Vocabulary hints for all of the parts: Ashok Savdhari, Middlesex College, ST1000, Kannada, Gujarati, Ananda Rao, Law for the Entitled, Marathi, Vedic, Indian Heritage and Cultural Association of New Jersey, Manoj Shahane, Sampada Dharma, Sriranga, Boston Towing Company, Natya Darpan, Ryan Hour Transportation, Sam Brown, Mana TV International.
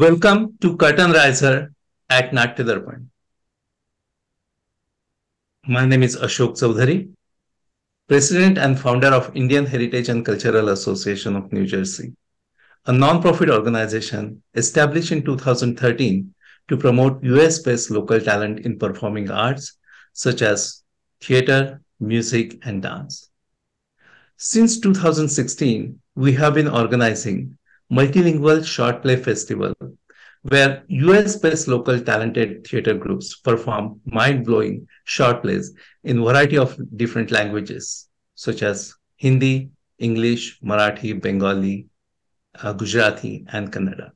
Welcome to Curtain Riser at Natya Darpan. My name is Ashok Savdhari, President and founder of Indian Heritage and Cultural Association of New Jersey, a non-profit organization established in 2013 to promote US-based local talent in performing arts such as theater, music, and dance. Since 2016, we have been organizing multilingual short play festival where US-based local talented theater groups perform mind-blowing short plays in variety of different languages such as Hindi, English, Marathi, Bengali, Gujarati, and Kannada.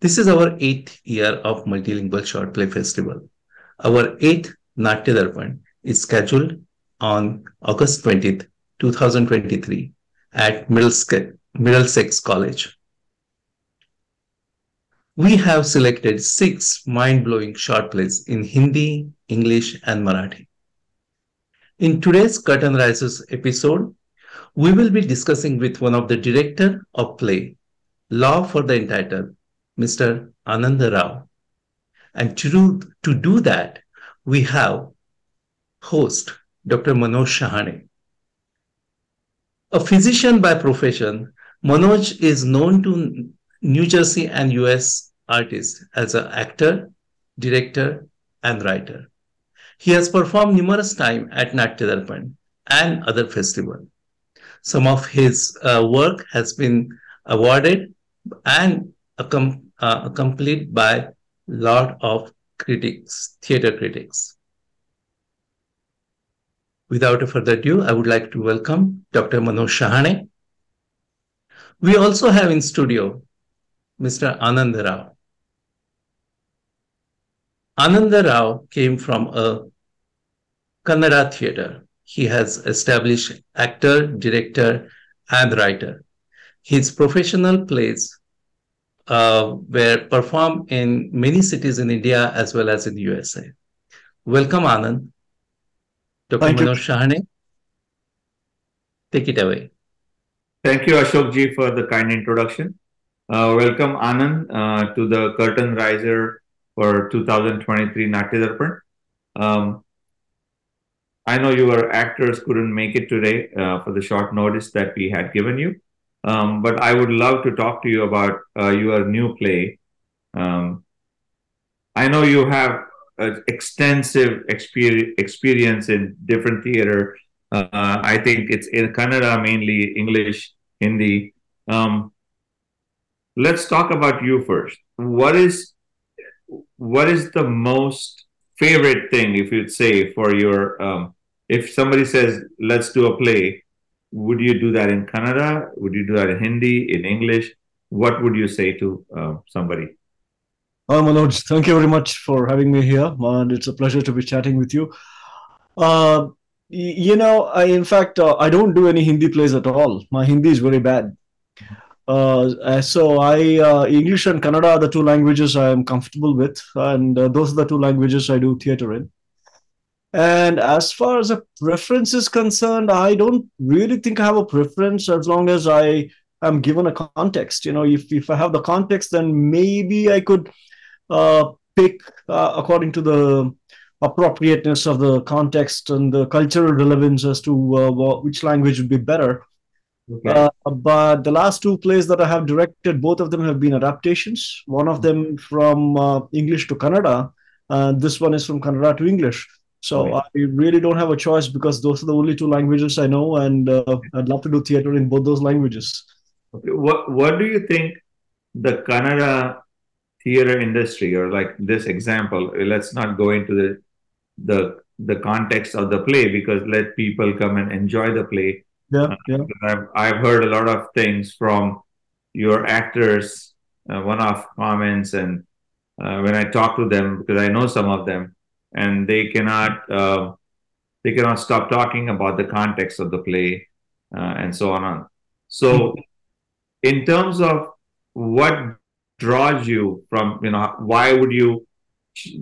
This is our 8th year of multilingual short play festival. Our 8th Natya Darpan is scheduled on August 20th, 2023 at Middlesex College. We have selected 6 mind-blowing short plays in Hindi, English, and Marathi. In today's Curtain Risers episode, we will be discussing with one of the director of play, Law for the Entitled, Mr. Ananda Rao. And to do that, we have host Dr. Manoj Shahane. A physician by profession, Manoj is known to New Jersey and US artists as an actor, director, and writer. He has performed numerous times at Natya Darpan and other festivals. Some of his work has been awarded and accompanied by a lot of critics, theater critics. Without further ado, I would like to welcome Dr. Manoj Shahane. We also have in studio Mr. Ananda Rao. Ananda Rao came from a Kannada theatre. He has established actor, director, and writer. His professional plays were performed in many cities in India as well as in the USA. Welcome, Anand. Dr. Manoj Shahane, take it away. Thank you, Ashokji, for the kind introduction. Welcome, Anand, to the Curtain Riser for 2023 Natya Darpan. I know your actors couldn't make it today for the short notice that we had given you, but I would love to talk to you about your new play. I know you have extensive experience in different theater. I think it's in Kannada, mainly English, Hindi. Let's talk about you first. What is the most favorite thing, if you'd say, for your, if somebody says, let's do a play, would you do that in Kannada? Would you do that in Hindi, in English? What would you say to somebody? Manoj, thank you very much for having me here, and it's a pleasure to be chatting with you. You know, I don't do any Hindi plays at all. My Hindi is very bad. So English and Kannada are the two languages I am comfortable with, and those are the two languages I do theatre in. And as far as a preference is concerned, I don't really think I have a preference as long as I am given a context. You know, if I have the context, then maybe I could pick according to the appropriateness of the context and the cultural relevance as to which language would be better. Okay. But the last two plays that I have directed, both of them have been adaptations. One of them from English to Kannada, this one is from Kannada to English. So right. I really don't have a choice because those are the only two languages I know, and I'd love to do theater in both those languages. Okay. What do you think the Kannada theater industry, or like this example, let's not go into the context of the play, because let people come and enjoy the play. Yeah, yeah. I've heard a lot of things from your actors, one-off comments, and when I talk to them, because I know some of them, and they cannot stop talking about the context of the play and so on. So, in terms of what draws you from, you know, why would you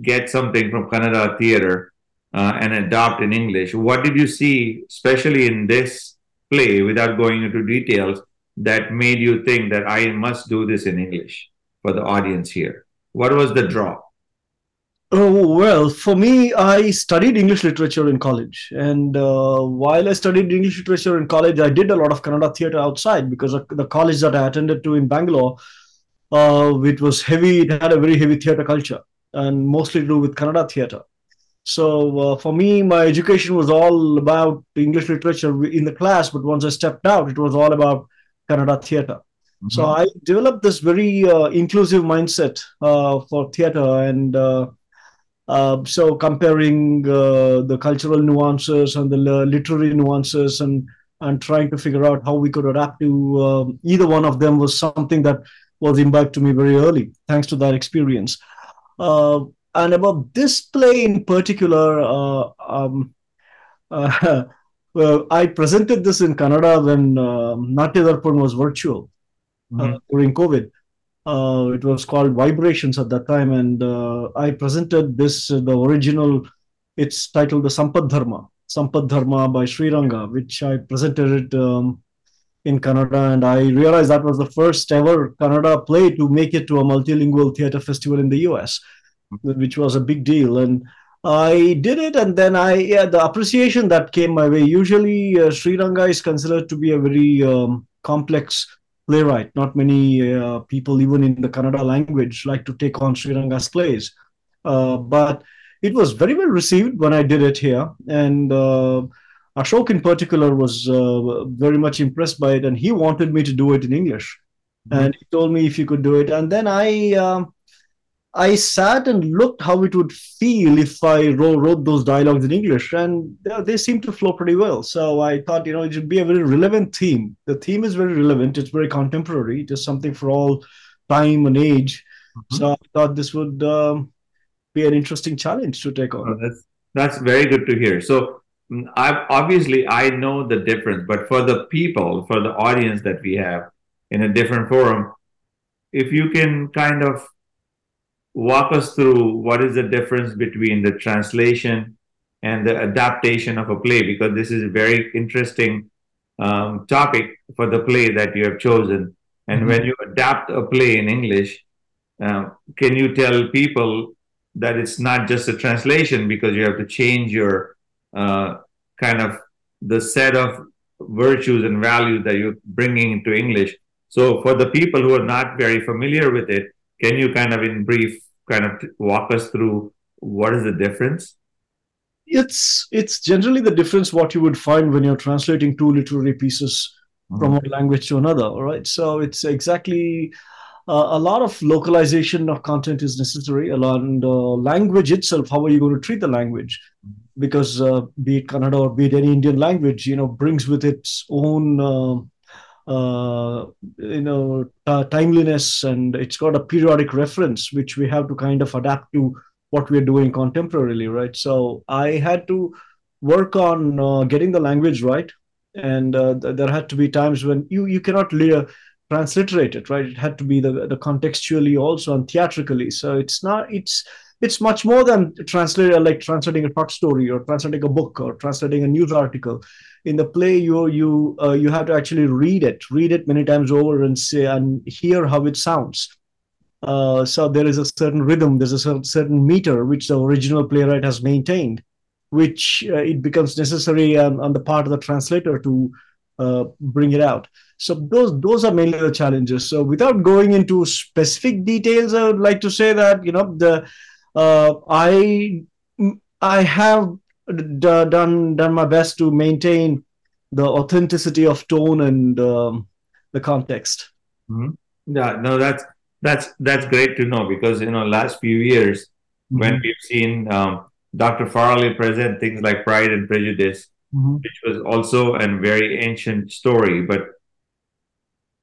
get something from Kannada theater and adopt in English? What did you see, especially in this play, without going into details, that made you think that I must do this in English? for the audience here? What was the draw? Oh, well, for me, I studied English literature in college. And while I studied English literature in college, I did a lot of Kannada theatre outside, because the college that I attended to in Bangalore, which was heavy, it had a very heavy theatre culture, and mostly to do with Kannada theatre. So for me, my education was all about English literature in the class, but once I stepped out, it was all about Kannada theatre. Mm-hmm. So I developed this very inclusive mindset for theatre, and so comparing the cultural nuances and the literary nuances, and trying to figure out how we could adapt to either one of them was something that was imbibed to me very early, thanks to that experience. And about this play in particular, well, I presented this in Kannada when Natya Darpan was virtual during COVID. It was called Vibrations at that time, and I presented this, the original, it's titled the Sampada Dharma by Sriranga, which I presented it in Kannada, and I realized that was the first ever Kannada play to make it to a multilingual theatre festival in the US, which was a big deal. And I did it, and then the appreciation that came my way, usually Sriranga is considered to be a very complex playwright. Not many people, even in the Kannada language, like to take on Sriranga's plays. But it was very well received when I did it here. And Ashok in particular was very much impressed by it, and he wanted me to do it in English. Mm-hmm. And he told me if you could do it. And then I sat and looked how it would feel if I wrote those dialogues in English, and they seemed to flow pretty well. So I thought, you know, it should be a very relevant theme. The theme is very relevant. It's very contemporary. It is something for all time and age. Mm-hmm. So I thought this would be an interesting challenge to take on. Oh, that's very good to hear. So I know the difference, but for the people, for the audience that we have in a different forum, if you can kind of walk us through what is the difference between the translation and the adaptation of a play, because this is a very interesting topic for the play that you have chosen. And when you adapt a play in English, can you tell people that it's not just a translation, because you have to change your kind of the set of virtues and values that you're bringing into English? So for the people who are not very familiar with it, can you kind of, in brief, kind of walk us through what is the difference? It's generally the difference what you would find when you're translating two literary pieces from one language to another, all right? So it's exactly a lot of localization of content is necessary, and language itself, how are you going to treat the language? Because be it Kannada or be it any Indian language, you know, brings with its own timeliness, and it's got a periodic reference which we have to kind of adapt to what we're doing contemporarily, right? So I had to work on getting the language right, and there had to be times when you cannot transliterate it, right? It had to be the contextually also and theatrically. So it's much more than translating a short story or translating a book or translating a news article. In the play, you have to actually read it many times over and hear how it sounds. So there is a certain rhythm, there's a certain meter which the original playwright has maintained, which it becomes necessary on the part of the translator to bring it out. So those are mainly the challenges. So without going into specific details, I would like to say that, you know, I have done my best to maintain the authenticity of tone and the context. Mm-hmm. Yeah, no, that's great to know, because, you know, last few years, mm-hmm. when we've seen Dr. Farley present things like Pride and Prejudice, mm-hmm. which was also a very ancient story, but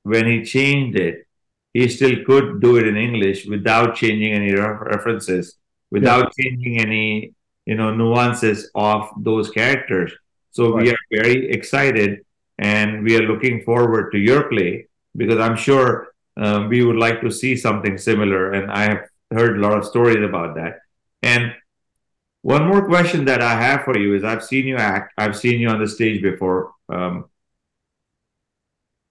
when he changed it, he still could do it in English without changing any references, without changing any, you know, nuances of those characters. So we are very excited, and we are looking forward to your play, because I'm sure we would like to see something similar. And I have heard a lot of stories about that. And one more question that I have for you is, I've seen you act, I've seen you on the stage before.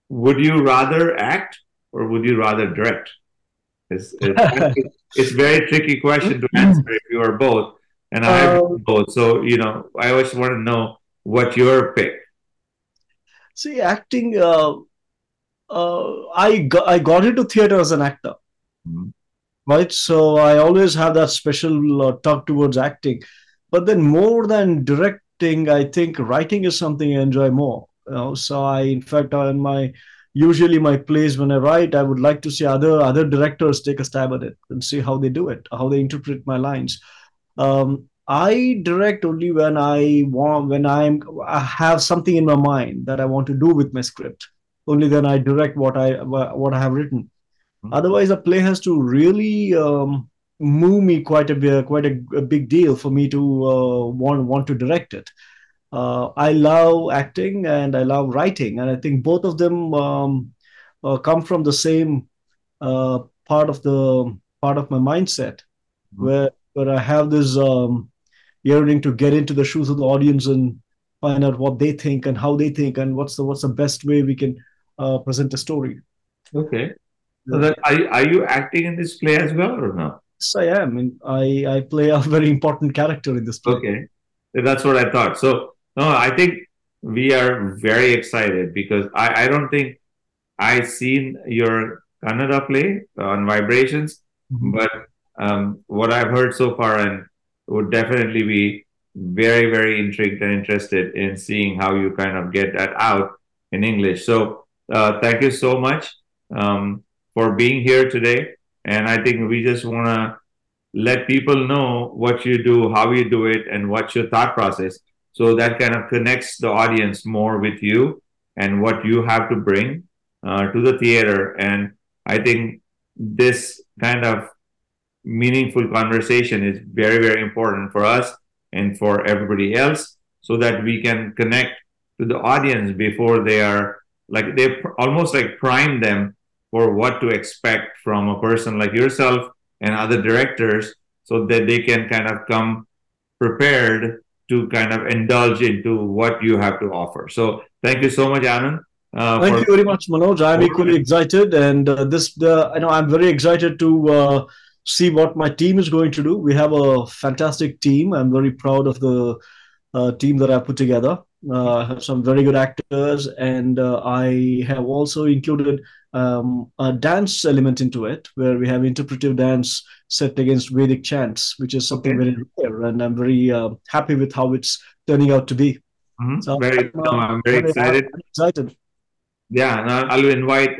Would you rather act or would you rather direct? It's a very tricky question to answer if you are both, and I'm both. So, you know, I always want to know what your pick. See, acting, I got into theater as an actor, right? So I always had that special tug towards acting. But then more than directing, I think writing is something I enjoy more. You know? So I, in fact, in my usually my plays when I write, I would like to see other directors take a stab at it and see how they do it, how they interpret my lines. I direct only when I have something in my mind that I want to do with my script. Only then I direct what I have written. Otherwise, a play has to really move me quite a big deal for me to want to direct it. I love acting and I love writing, and I think both of them come from the same part of my mindset, where I have this yearning to get into the shoes of the audience and find out what they think and how they think and what's the best way we can present a story. Okay. So that, are you acting in this play as well or not? Yes, I am. I play a very important character in this play. Okay. That's what I thought. So, no, I think we are very excited because I don't think I've seen your Kannada play on Vibrations, but what I've heard so far, and would definitely be very, very intrigued and interested in seeing how you kind of get that out in English. So thank you so much for being here today. And I think we just want to let people know what you do, how you do it, and what's your thought process. So that kind of connects the audience more with you and what you have to bring to the theater. And I think this kind of meaningful conversation is very, very important for us and for everybody else, so that we can connect to the audience before they are like, they almost like prime them for what to expect from a person like yourself and other directors, so that they can kind of come prepared to kind of indulge into what you have to offer. So thank you so much, Anand. Thank you very much, Manoj. I'm equally excited, and I know I'm very excited to see what my team is going to do. We have a fantastic team. I'm very proud of the team that I put together. I have some very good actors, and I have also included a dance element into it, where we have interpretive dance set against Vedic chants, which is something very rare, and I'm very happy with how it's turning out to be. So I'm very excited. Yeah, and I'll invite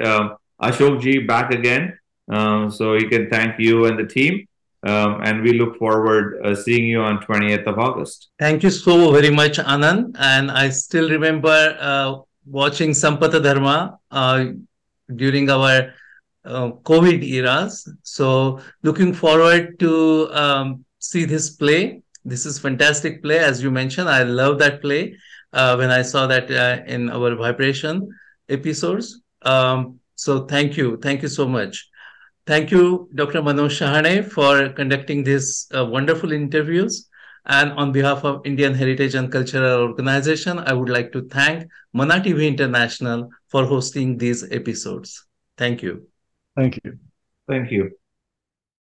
Ashokji back again, so he can thank you and the team. And we look forward to seeing you on 20th of August. Thank you so very much, Anand. And I still remember watching Sampada Dharma during our COVID eras. So looking forward to see this play. This is fantastic play, as you mentioned. I love that play when I saw that in our Vibration episodes. So thank you. Thank you so much. Thank you, Dr. Manoj Shahane, for conducting these wonderful interviews. And on behalf of Indian Heritage and Cultural Organization, I would like to thank Mana TV International for hosting these episodes. Thank you. Thank you. Thank you.